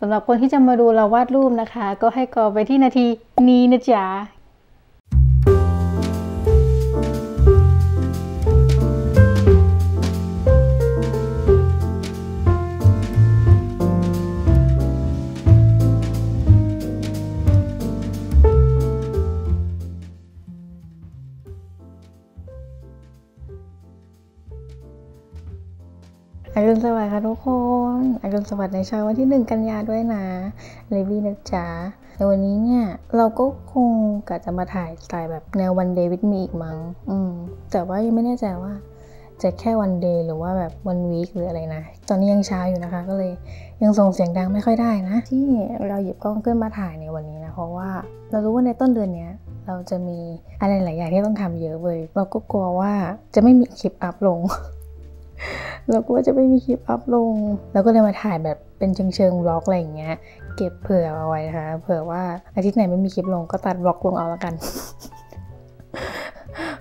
สำหรับคนที่จะมาดูเราวาดรูปนะคะก็ให้กรอไปที่นาทีนี้นะจ๊ะอรุณสวัสดิ์ค่ะทุกคนอรุณสวัสดิ์ในเช้าวันที่1 กันยาด้วยนะเลบี้นะจ๊ะในวันนี้เนี่ยเราก็คงกะจะมาถ่ายสไตล์แบบแนววันเดย์วิดมีอีกมั้งแต่ว่ายังไม่แน่ใจว่าจะแค่วันเดย์หรือว่าแบบวันวีคหรืออะไรนะตอนนี้ยังเช้าอยู่นะคะก็เลยยังส่งเสียงดังไม่ค่อยได้นะที่เราหยิบกล้องขึ้นมาถ่ายในวันนี้นะเพราะว่าเรารู้ว่าในต้นเดือนนี้เราจะมีอะไรหลายอย่างที่ต้องทำเยอะเลยเราก็กลัวว่าจะไม่มีคลิปอัพลงเราก็จะไม่มีคลิปอัพลงแล้วก็เลยมาถ่ายแบบเป็นเชิงบล็อกอะไรอย่างเงี้ยเก็บเผื่อเอาไว้นะคะเผื่อว่าอาทิตย์ไหนไม่มีคลิปลงก็ตัดบล็อกลงเอาละกัน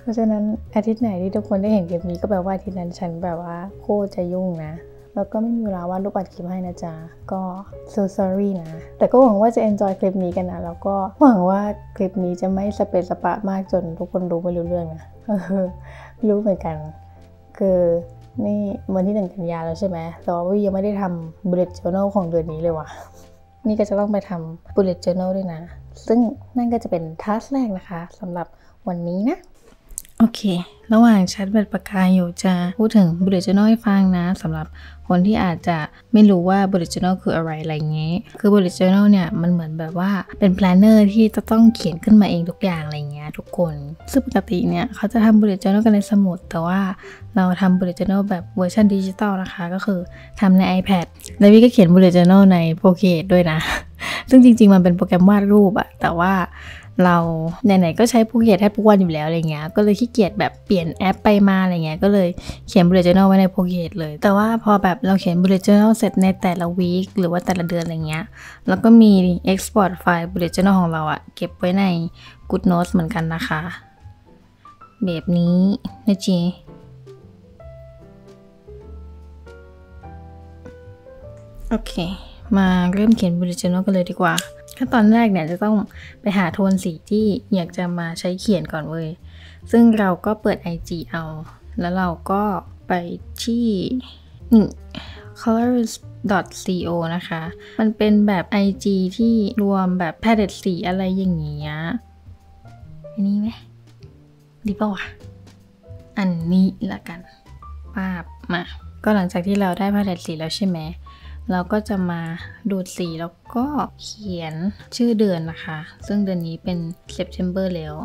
เพราะฉะนั้นอาทิตย์ไหนที่ทุกคนได้เห็นคลิปนี้ก็แปลว่าอาทิตย์นั้นฉันแบบว่าโคตรจะยุ่งนะแล้วก็ไม่มีเวลาว่ารูปอัดคลิปให้นะจ๊ะก็ so sorry นะแต่ก็หวังว่าจะ enjoy คลิปนี้กันนะแล้วก็หวังว่าคลิปนี้จะไม่สเปซสปะมากจนทุกคนรู้ไม่รู้เรื่องนะรู้เหมือนกันคือนี่วันที่1 กันยาแล้วใช่ไหมแต่ว่าวิยังไม่ได้ทำ bullet journal ของเดือนนี้เลยว่ะนี่ก็จะต้องไปทำ bullet journal ด้วยนะซึ่งนั่นก็จะเป็น task แรกนะคะสำหรับวันนี้นะโอเคระหว่างชาร์จแบตปากกาอยู่จะพูดถึง bullet journal ให้ฟังนะสำหรับคนที่อาจจะไม่รู้ว่า bullet journal คืออะไรอะไรเงี้ยคือ bullet journal เนี่ยมันเหมือนแบบว่าเป็น planner ที่จะต้องเขียนขึ้นมาเองทุกอย่างอะไรเงี้ยทุกคนซึ่งปกติเนี่ยเขาจะทำ bullet journal กันในสมุดแต่ว่าเราทำ bullet journal แบบเวอร์ชันดิจิตอลนะคะก็คือทำใน iPad แล้วพี่ก็เขียน bullet journal ใน Pilot ด้วยนะซึ่งจริงๆมันเป็นโปรแกรมวาดรูปอะแต่ว่าเราไหนๆก็ใช้ Pilot แทบทุกวันอยู่แล้วอะไรเงี้ยก็เลยขี้เกียจแบบเปลี่ยนแอปไปมาอะไรเงี้ยก็เลยเขียน bullet journal ไว้ใน Pilot เลยแต่ว่าพอแบบเราเขียน bullet journal เสร็จในแต่ละวีคหรือว่าแต่ละเดือนอะไรเงี้ยแล้วก็มี export ไฟล์ bullet journal ของเราอะเก็บไว้ใน Good Notes เหมือนกันนะคะแบบนี้นะจีโอเคมาเริ่มเขียน bullet journal กันเลยดีกว่าขั้นตอนแรกเนี่ยจะต้องไปหาโทนสีที่อยากจะมาใช้เขียนก่อนเว้ยซึ่งเราก็เปิด IG เอาแล้วเราก็ไปที่Coolors.co นะคะมันเป็นแบบ IG ที่รวมแบบ palette สีอะไรอย่างเงี้ยอันนี้ไหมดีป่าวะอันนี้ละกันปาบมาก็หลังจากที่เราได้ palette สีแล้วใช่ไหมเราก็จะมาดูดสีแล้วก็เขียนชื่อเดือนนะคะซึ่งเดือนนี้เป็น September แล้ว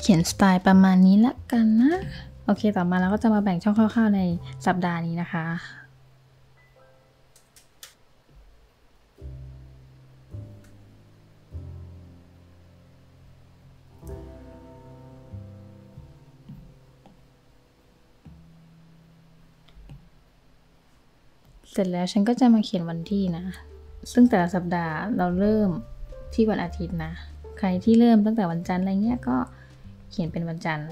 เขียนสไตล์ประมาณนี้ละกันนะโอเคต่อมาเราก็จะมาแบ่งช่องคร่าวๆในสัปดาห์นี้นะคะเสร็จแล้วฉันก็จะมาเขียนวันที่นะซึ่งแต่ละสัปดาห์เราเริ่มที่วันอาทิตย์นะใครที่เริ่มตั้งแต่วันจันทร์อะไรเงี้ยก็เขียนเป็นวันจันทร์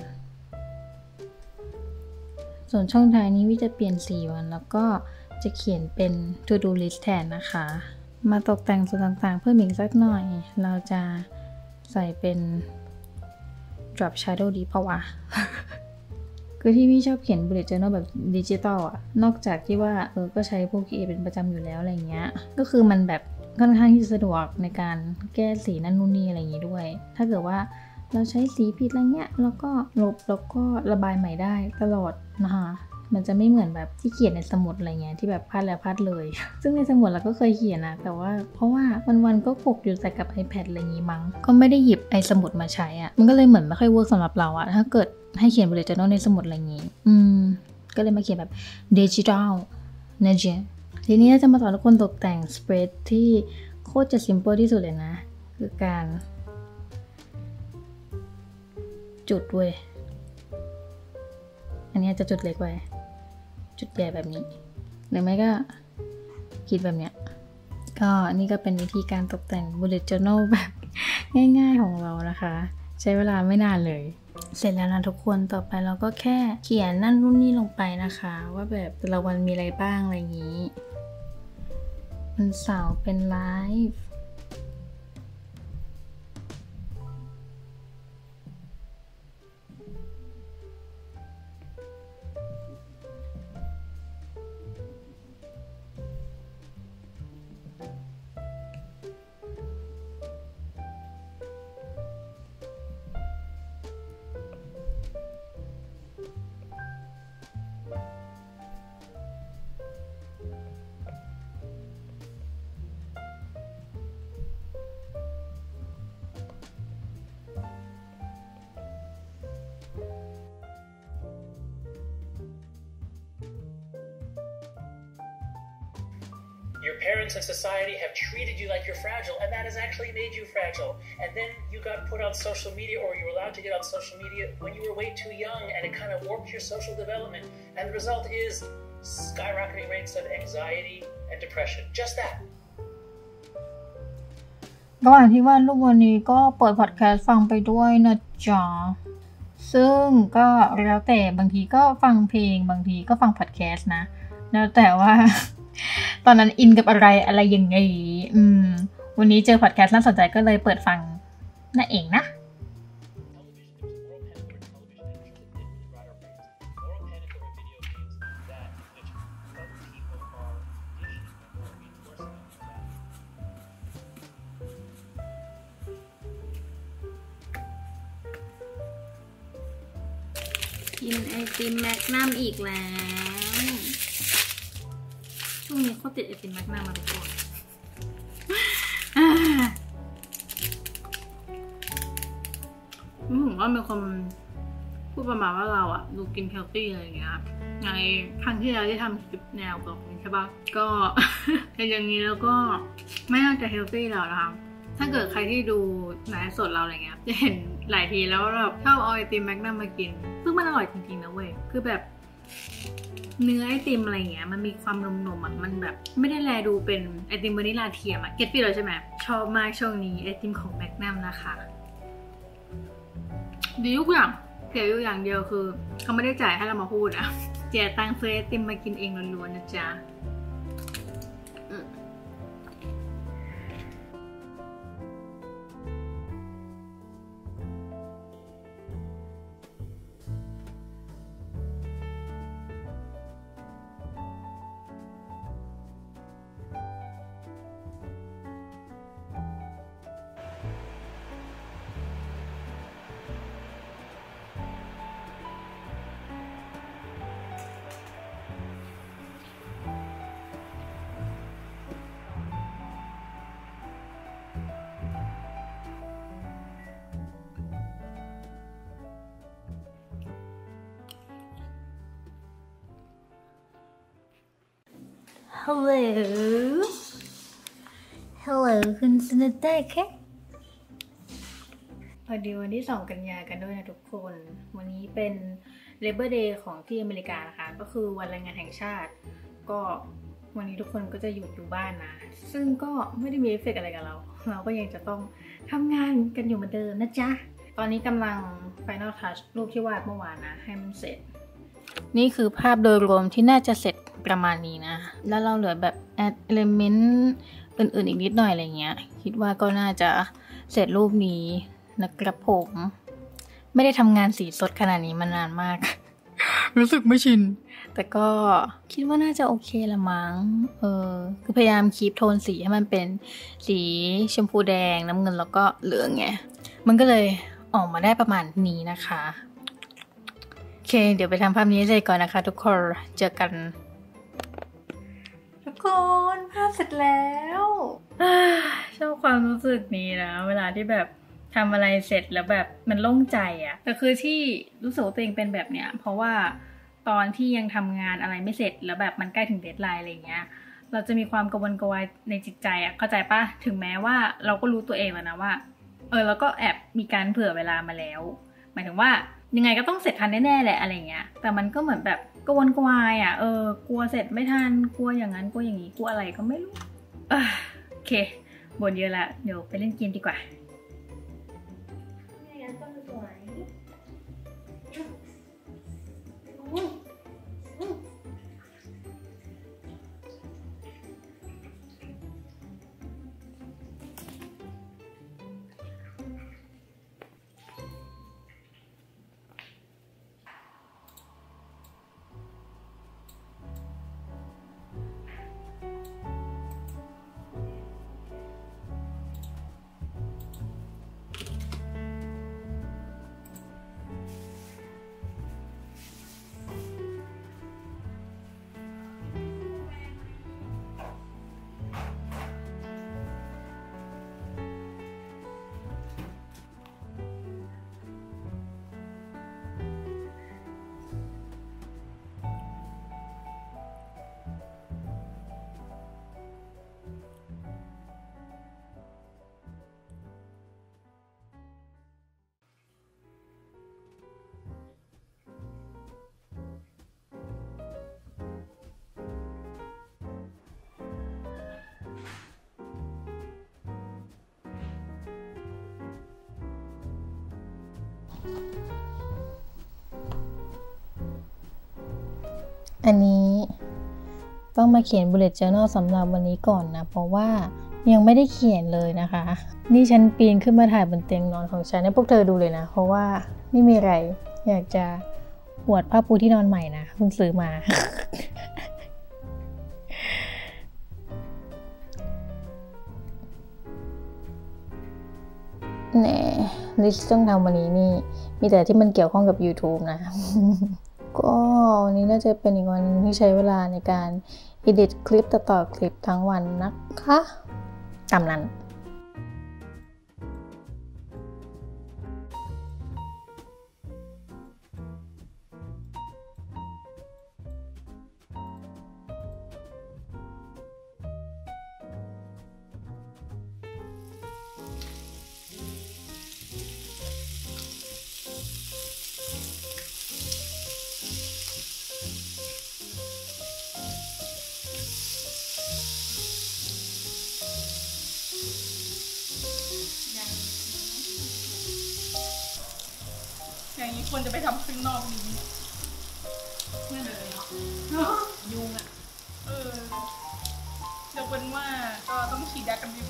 ส่วนช่องท้ายนี้วิจะเปลี่ยน4 วันแล้วก็จะเขียนเป็น to do list แทนนะคะมาตกแต่งส่วนต่างๆเพิ่มอีกสักหน่อยเราจะใส่เป็น drop shadow ดีเพราะว่าคือที่พี่ชอบเขียน bullet journal แบบดิจิตอลอะนอกจากที่ว่าก็ใช้พวก Pilot เป็นประจำอยู่แล้วอะไรเงี้ยก็คือมันแบบค่อนข้างที่สะดวกในการแก้สีนั่นนู่นนี่อะไรอย่างงี้ด้วยถ้าเกิดว่าเราใช้สีผิดอะไรเงี้ยแล้วก็ลบแล้วก็ระบายใหม่ได้ตลอดนะคะมันจะไม่เหมือนแบบที่เขียนในสมุดอะไรเงี้ยที่แบบพลาดแล้วพลาดเลยซึ่งในสมุดเราก็เคยเขียนนะแต่ว่าเพราะว่าวันๆก็กกอยู่แต่กับ iPad อะไรงี้มั้งก็ไม่ได้หยิบไอ้สมุดมาใช้อ่ะมันก็เลยเหมือนไม่ค่อยเวิร์กสำหรับเราอ่ะถ้าเกิดให้เขียน bullet journal ในสมุดอะไรงี้ก็เลยมาเขียนแบบ digital นะเจทีนี้จะมาสอนทุกคนตกแต่ง spread ที่โคตรจะ simple ที่สุดเลยนะคือการจุดเว้ยอันนี้จะจุดเล็กไว้จุดใหญ่แบบนี้หรือไม่ก็คิดแบบเนี้ยก็นี่ก็เป็นวิธีการตกแต่ง bullet journal แบบง่ายๆของเรานะคะใช้เวลาไม่นานเลย เสร็จแล้วนะทุกคนต่อไปเราก็แค่เขียนนั่นนู่นนี่ลงไปนะคะว่าแบบแต่ละวันมีอะไรบ้างอะไรอย่างนี้วันเสาร์เป็นไลฟ์Your parents and society have treated you like you're fragile, and that has actually made you fragile. And then you got put on social media, or you were allowed to get on social media when you were way too young, and it kind of warped your social development. And the result is skyrocketing rates of anxiety and depression. Just that. ระหว่างที่วาดรูปวันนี้ก็เปิดพอดแคสต์ฟังไปด้วยนะจ๊ะซึ่งก็แล้วแต่บางทีก็ฟังเพลงบางทีก็ฟังพอดแคสต์นะแล้วแต่ว่าตอนนั้นอินกับอะไรยังไงวันนี้เจอพอดแคสต์น่าสนใจก็เลยเปิดฟังนั่นเองนะกินไอติมแมกนัมอีกแล้วช่วงนี้เขาติดไอติมแมกนัมมาทุกคนผมว่ามีคนพูดประมาณว่าเราอะดูกินแคลอรี่อะไรอย่างเงี้ยในครั้งที่เราได้ทำคลิปแนวแบบนี้ใช่ปะก็แต่อย่างนี้แล้วก็ไม่น่าจะแคลอรี่แล้วนะคะถ้าเกิดใครที่ดูไลฟ์สดเราอะไรเงี้ยจะเห็นหลายทีแล้วแบบชอบเอาไอติมแมกนัมมากินซึ่งมันอร่อยจริงๆนะเว้ยคือแบบเนื้อไอติมอะไรเงี้ยมันมีความนมๆอ่ะมันแบบไม่ได้แลดูเป็นไอติมวานิลาเทียมอ่ะเก็ตพี่เลยใช่ไหมชอบมากช่วงนี้ไอติมของแมกนัมนะคะดีทุกอย่างเสียอยู่อย่างเดียวคือเขาไม่ได้จ่ายให้เรามาพูดอ่ะแจกตังค์ซื้อไอติมมากินเองล้วนๆนะจ๊ะHello คุณสนุกได้แค่พอดีวันที่2 กันยากันด้วยนะทุกคนวันนี้เป็น Labor Day ของที่อเมริกานะคะก็คือวันแรงงานแห่งชาติก็วันนี้ทุกคนก็จะหยุดอยู่บ้านนะซึ่งก็ไม่ได้มีเอฟเฟกต์อะไรกับเราก็ยังจะต้องทำงานกันอยู่เหมือนเดิมนะจ๊ะตอนนี้กำลัง Final Touch รูปที่วาดเมื่อวานนะให้มันเสร็จนี่คือภาพโดยรวมที่น่าจะเสร็จประมาณนี้นะแล้วเราเหลือแบบ add element อื่นๆอีกนิดหน่อยอะไรเงี้ยคิดว่าก็น่าจะเสร็จรูปนี้นะครับผมไม่ได้ทำงานสีสดขนาดนี้มานานมาก รู้สึกไม่ชินแต่ก็คิดว่าน่าจะโอเคละมั้งคือพยายามคีปโทนสีให้มันเป็นสีชมพูแดงน้ำเงินแล้วก็เหลืองไงมันก็เลยออกมาได้ประมาณนี้นะคะโอเคเดี๋ยวไปทำภาพนี้เลยก่อนนะคะทุกคนเจอกันทุกคนภาพเสร็จแล้วชอบความรู้สึกนี้นะเวลาที่แบบทำอะไรเสร็จแล้วแบบมันโล่งใจอ่ะแต่คือที่รู้สึกตัวเองเป็นแบบเนี้ยเพราะว่าตอนที่ยังทำงานอะไรไม่เสร็จแล้วแบบมันใกล้ถึงเดดไลน์อะไรเงี้ยเราจะมีความกระวนกระวายในจิตใจอ่ะเข้าใจปะถึงแม้ว่าเราก็รู้ตัวเองแล้วนะว่าเราก็แอบมีการเผื่อเวลามาแล้วหมายถึงว่ายังไงก็ต้องเสร็จทันแน่ๆแหละอะไรเงี้ยแต่มันก็เหมือนแบบกวนกวายอ่ะกลัวเสร็จไม่ทันกลัวอย่างนั้นกลัวอย่างนี้กลัวอะไรก็ไม่รู้โอเคบ่นเยอะละเดี๋ยวไปเล่นเกมดีกว่าไม่งั้นต้องสวย อันนี้ต้องมาเขียน bullet journal สำหรับวันนี้ก่อนนะเพราะว่ายังไม่ได้เขียนเลยนะคะนี่ฉันปีนขึ้นมาถ่ายบนเตียงนอนของฉันให้พวกเธอดูเลยนะเพราะว่าไม่มีอะไรอยากจะอวดผ้าปูที่นอนใหม่นะเพิ่งซื้อมา แน่ลิสต์ต้องทำวันนี้นี่มีแต่ที่มันเกี่ยวข้องกับ YouTube นะ ก็วันนี้น่าจะเป็นอีกวันที่ใช้เวลาในการ edit คลิปต่อคลิปทั้งวันนะคะตามนั้นอย่างนี้ควรจะไปทำข้างนอกนี้ไม่เลยเนาะยุงอ่ะเดี๋ยวเป็นว่าก็ต้องฉีดยากันยุง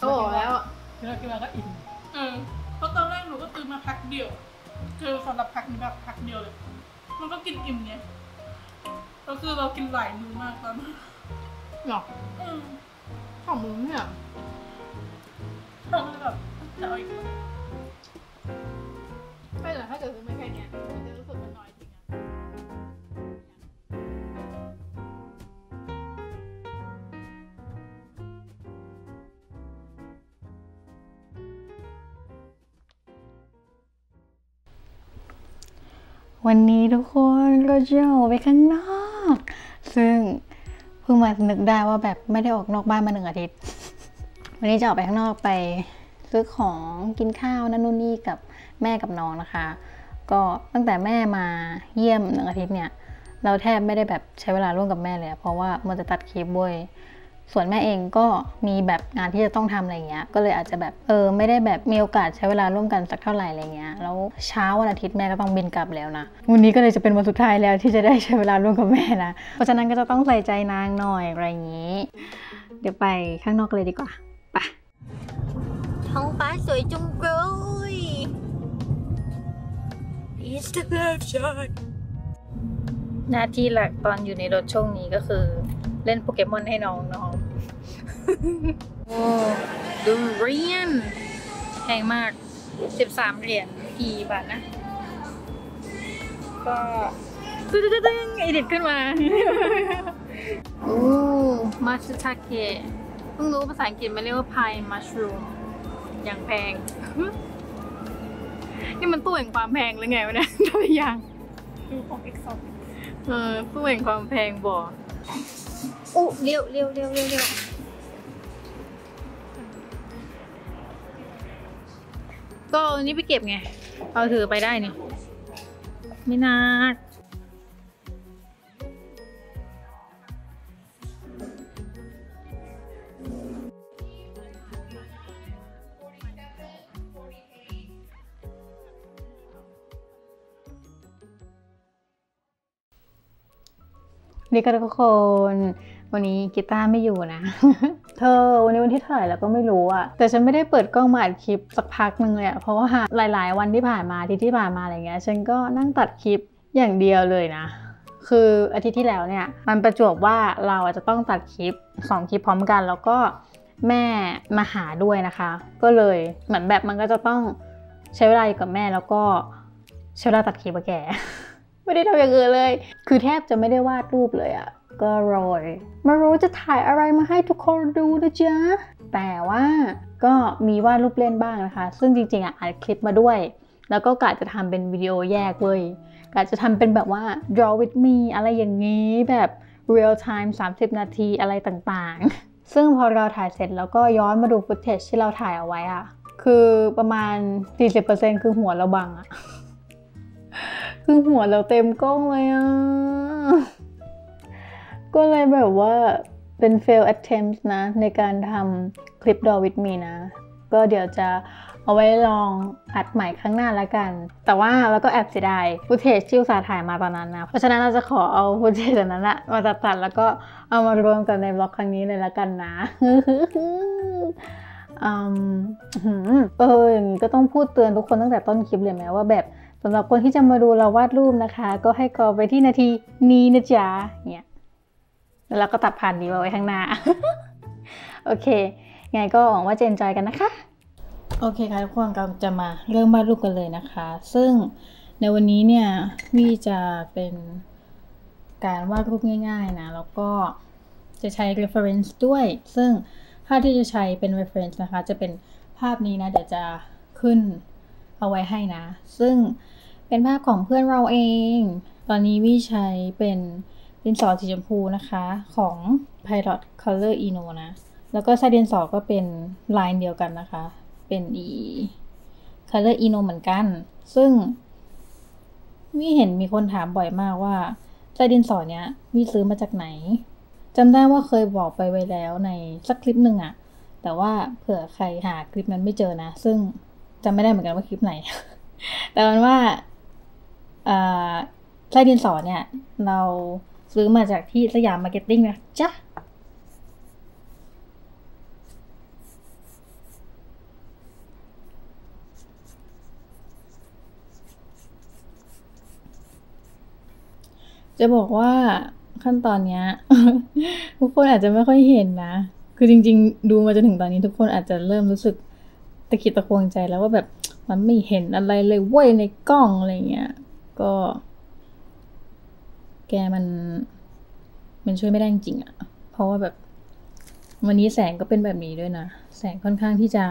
ก็บอกแล้วคือเรากินมาก็อิ่มเพราะตอนแรกหนูก็ตื่นมาพักเดียวคือสำหรับพักนี้แบบพักเดียวเลยมันก็กินอิ่มไงก็คือเรากินหลายมื้อมากตอนนั้นหรอสองมื้อเนี่ยเราเลยแบบจะเอาอีกไม่หรอกถ้าเกิดซื้อมาแค่นี้มันจะรู้สึกมันน้อยจริงอะวันนี้ทุกคนเราจะออกไปข้างนอกซึ่งเพิ่งมานึกได้ว่าแบบไม่ได้ออกนอกบ้านมา1 อาทิตย์วันนี้จะออกไปข้างนอกไปซื้อของกินข้าวนั่นนู่นนี่กับแม่กับน้องนะคะก็ตั้งแต่แม่มาเยี่ยม1 อาทิตย์เนี่ยเราแทบไม่ได้แบบใช้เวลาร่วมกับแม่เลยเพราะว่ามันจะตัดคลิปด้วยส่วนแม่เองก็มีแบบงานที่จะต้องทำอะไรเงี้ยก็เลยอาจจะแบบไม่ได้แบบมีโอกาสใช้เวลาร่วมกันสักเท่าไหร่อะไรเงี้ยแล้วเช้าวันอาทิตย์แม่ก็ต้องบินกลับแล้วนะวันนี้ก็เลยจะเป็นวันสุดท้ายแล้วที่จะได้ใช้เวลาร่วมกับแม่นะเพราะฉะนั้นก็จะต้องใส่ใจนางหน่อยอะไรอย่างนี้เดี๋ยวไปข้างนอกเลยดีกว่าไปท้องฟ้าสวยจุงกรูหน้าที่หลักตอนอยู่ในรถช่วงนี้ก็คือเล่นโปเกมอนให้น้องๆ โอ้ดูเรียนแพงมาก13 เหรียญกี่บาทนะก็ตึ้งๆ อิดิทขึ้นมาโอ้มัชทาเกะเพิ่งรู้ภาษาอังกฤษมันเรียกว่าพายมัชรูมอย่างแพงนี่มันตู้แห่งความแพงหรือไงวะเนี่ยตัวอย่างดูของเอกซอตู้แห่งความแพงบ่อุ๊เร็วก็นี่ไปเก็บไงเอาถือไปได้นี่ไม่นักดีค่ะทุกคนวันนี้กีตาร์ไม่อยู่นะ เธอวันนี้วันที่เท่าไหร่แล้วก็ไม่รู้อะแต่ฉันไม่ได้เปิดกล้องมาอัดคลิปสักพักนึงเลยอะเพราะว่าหลายๆวันที่ผ่านมาที่ผ่านมาอะไรเงี้ยฉันก็นั่งตัดคลิปอย่างเดียวเลยนะคืออาทิตย์ที่แล้วเนี่ยมันประจวบว่าเราจะต้องตัดคลิป2 คลิปพร้อมกันแล้วก็แม่มาหาด้วยนะคะก็เลยเหมือนแบบมันก็จะต้องใช้เวลาอยู่กับแม่แล้วก็ใช้เวลาตัดคลิปกับแกไม่ได้ทำอย่างอื่นเลยคือแทบจะไม่ได้วาดรูปเลยอ่ะก็รอยไม่รู้จะถ่ายอะไรมาให้ทุกคนดูนะจ๊ะแต่ว่าก็มีวาดรูปเล่นบ้างนะคะซึ่งจริงๆอ่ะอัดคลิปมาด้วยแล้วก็กะจะทำเป็นวิดีโอแยกเลยกะจะทำเป็นแบบว่า draw with me อะไรอย่างนี้แบบ real time 30 นาทีอะไรต่างๆซึ่งพอเราถ่ายเสร็จแล้วก็ย้อนมาดู footage ที่เราถ่ายเอาไว้อ่ะคือประมาณ 40% คือหัวเราบังอ่ะคือหัวเราเต็มกล้องเลยอ่ะก็เลยแบบว่าเป็น fail attempt นะในการทำคลิป Draw with me นะก็เดี๋ยวจะ เอาไว้ลองอัดใหม่ครั้งหน้าละกันแต่ว่าเราก็แอบเสียดายฟุตเทจที่อุตส่าห์ถ่ายมาตอนนั้นนะเพราะฉะนั้นเราจะขอเอาฟุตเทจตอนนั้นละมาตัดแล้วก็เอามารวมกับในบล็อกครั้งนี้เลยละกันนะ อย่างนี้ก็ต้องพูดเตือนทุกคนตั้งแต่ต้นคลิปเลยไหมว่าแบบสำหรับคนที่จะมาดูเราวาดรูปนะคะก็ให้กรอไปที่นาทีนี้นะจ๊ะเนี่ยแล้วเราก็ตัดผ่านนี้มาไว้ข้างหน้า โอเคไงก็หวังว่าจะเอนจอยกันนะคะโอเคค่ะทุกคนเราจะมาเริ่มวาดรูปกันเลยนะคะซึ่งในวันนี้เนี่ยวี่จะเป็นการวาดรูปง่ายๆนะแล้วก็จะใช้ reference ด้วยซึ่งภาพที่จะใช้เป็น reference นะคะจะเป็นภาพนี้นะเดี๋ยวจะขึ้นเอาไว้ให้นะซึ่งเป็นภาพของเพื่อนเราเองตอนนี้วี่ใช้เป็นดินสอสีชมพูนะคะของ Pilot Color Eno นะแล้วก็ใช้ดินสอก็เป็นลายเดียวกันนะคะเป็นอี Color Eno เหมือนกันซึ่งวี่เห็นมีคนถามบ่อยมากว่าใช้ดินสอเนี้ยวี่ซื้อมาจากไหนจำได้ว่าเคยบอกไปไว้แล้วในสักคลิปหนึ่งอะแต่ว่าเผื่อใครหาคลิปนั้นไม่เจอนะซึ่งจำไม่ได้เหมือนกันว่าคลิปไหน แต่มันว่าใช้ดินสอเนี่ยเราซื้อมาจากที่สยามมาร์เก็ตติ้งนะจ๊ะจะบอกว่าขั้นตอนเนี้ย ทุกคนอาจจะไม่ค่อยเห็นนะคือจริงๆดูมาจนถึงตอนนี้ทุกคนอาจจะเริ่มรู้สึกตะขิดตะขวงใจแล้วว่าแบบมันไม่เห็นอะไรเลยเว้ยในกล้องอะไรเงี้ยก็แกมันช่วยไม่ได้จริงๆอะเพราะว่าแบบวันนี้แสงก็เป็นแบบนี้ด้วยนะแสงค่อนข้างที่จะ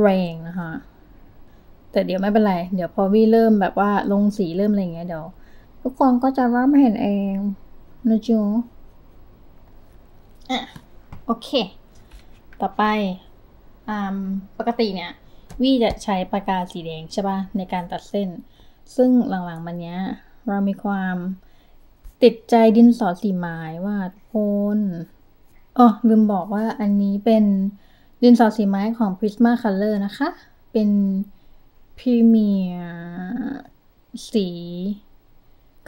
แรงนะคะแต่เดี๋ยวไม่เป็นไรเดี๋ยวพอวี่เริ่มแบบว่าลงสีเริ่มอะไรเงี้ยเดี๋ยวทุกคนก็จะรับเห็นเองนะจูอ่ะโอเคต่อไปปกติเนี่ยวี่จะใช้ปากกาสีแดงใช่ป่ะในการตัดเส้นซึ่งหลังๆมันเนี้ยเรามีความติดใจดินสอสีไม้ว่าทุกคนอ๋อลืมบอกว่าอันนี้เป็นดินสอสีไม้ของ Prismacolor นะคะเป็นพรีเมียร์สี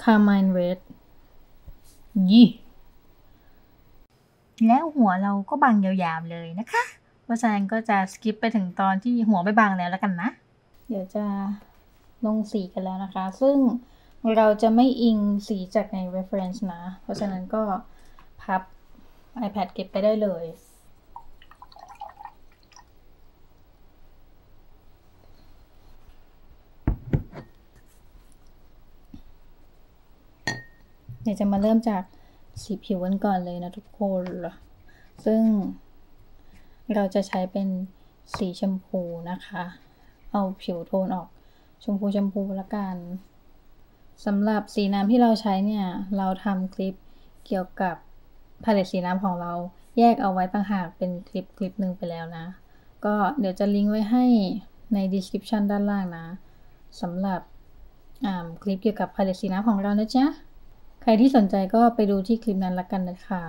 Carmine Red ยี่แล้วหัวเราก็บังยาวๆเลยนะคะเพราะฉะนั้นก็จะสกิปไปถึงตอนที่หัวไม่บังแล้วกันนะเดี๋ยวจะลงสีกันแล้วนะคะซึ่งเราจะไม่อิงสีจากใน reference นะเพราะฉะนั้นก็พับ iPad เก็บไปได้เลยเดี๋ยวจะมาเริ่มจากสีผิวกันก่อนเลยนะทุกคนซึ่งเราจะใช้เป็นสีชมพูนะคะเอาผิวโทนออกชมพูละกันสำหรับสีน้ำที่เราใช้เนี่ยเราทำคลิปเกี่ยวกับพาเลตสีน้ำของเราแยกเอาไว้ต่างหากเป็นคลิปหนึ่งไปแล้วนะก็เดี๋ยวจะลิงก์ไว้ให้ใน description ด้านล่างนะสำหรับคลิปเกี่ยวกับพาเลตสีน้ำของเรานะจ๊ะใครที่สนใจก็ไปดูที่คลิปนั้นละกันนะคะ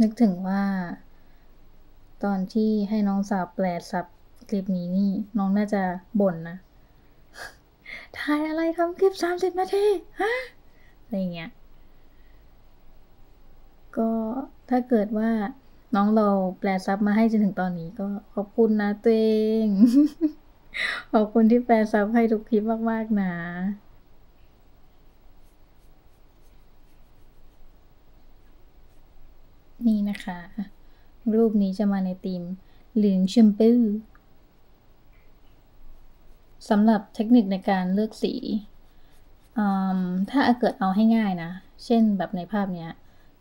นึกถึงว่าตอนที่ให้น้องสาวแปลซับคลิปนี้นี่น้องน่าจะบ่นนะถ่ายอะไรทำคลิป30นาทีฮะอะไรเงี้ยก็ถ้าเกิดว่าน้องเราแปลซับมาให้จนถึงตอนนี้ก็ขอบคุณนะตัวเอง ขอบคุณที่แปลซับให้ทุกคลิปมากๆนะนี่นะคะรูปนี้จะมาในธีมเหลืองชมพูสำหรับเทคนิคในการเลือกสีถ้าเกิดเอาให้ง่ายนะเช่นแบบในภาพเนี้ย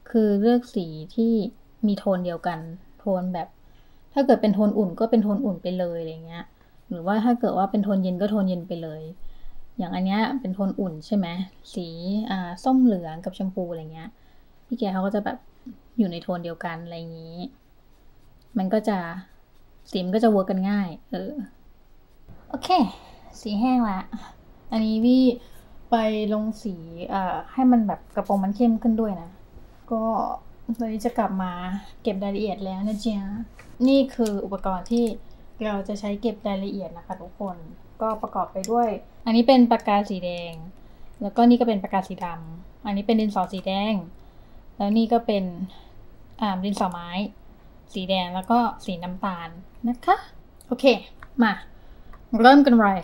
คือเลือกสีที่มีโทนเดียวกันโทนแบบถ้าเกิดเป็นโทนอุ่นก็เป็นโทนอุ่นไปเลยอะไรเงี้ยหรือว่าถ้าเกิดว่าเป็นโทนเย็นก็โทนเย็นไปเลย อย่างอันเนี้ยเป็นโทนอุ่นใช่ไหมสีส้มเหลืองกับชมพูอะไรเงี้ยพี่แกเขาก็จะแบบอยู่ในโทนเดียวกันอะไรอย่างนี้มันก็จะสีมันก็จะเวิร์กกันง่ายโอเคสีแห้งละอันนี้พี่ไปลงสีให้มันแบบกระโปรงมันเข้มขึ้นด้วยนะก็ตอนนี้จะกลับมาเก็บรายละเอียดแล้วนะเจ๊นี่คืออุปกรณ์ที่เราจะใช้เก็บรายละเอียดนะคะทุกคนก็ประกอบไปด้วยอันนี้เป็นปากกาสีแดงแล้วก็นี่ก็เป็นปากกาสีดำอันนี้เป็นดินสอสีแดงแล้วนี่ก็เป็นดินสอไม้สีแดงแล้วก็สีน้ำตาลนะคะโอเคมาเริ่มกันเลย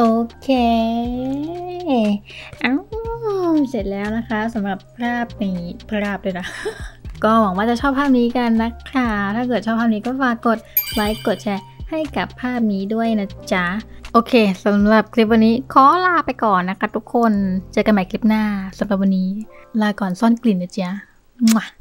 โอเคเสร็จแล้วนะคะสำหรับภาพนี้เลยนะ ก็หวังว่าจะชอบภาพนี้กันนะคะถ้าเกิดชอบภาพนี้ก็ฝากกดไลค์กดแชร์ให้กับภาพนี้ด้วยนะจ๊ะโอเคสำหรับคลิปวันนี้ขอลาไปก่อนนะคะทุกคนเจอกันใหม่คลิปหน้าสำหรับวันนี้ลาก่อนซ่อนกลิ่นนะจ๊ะ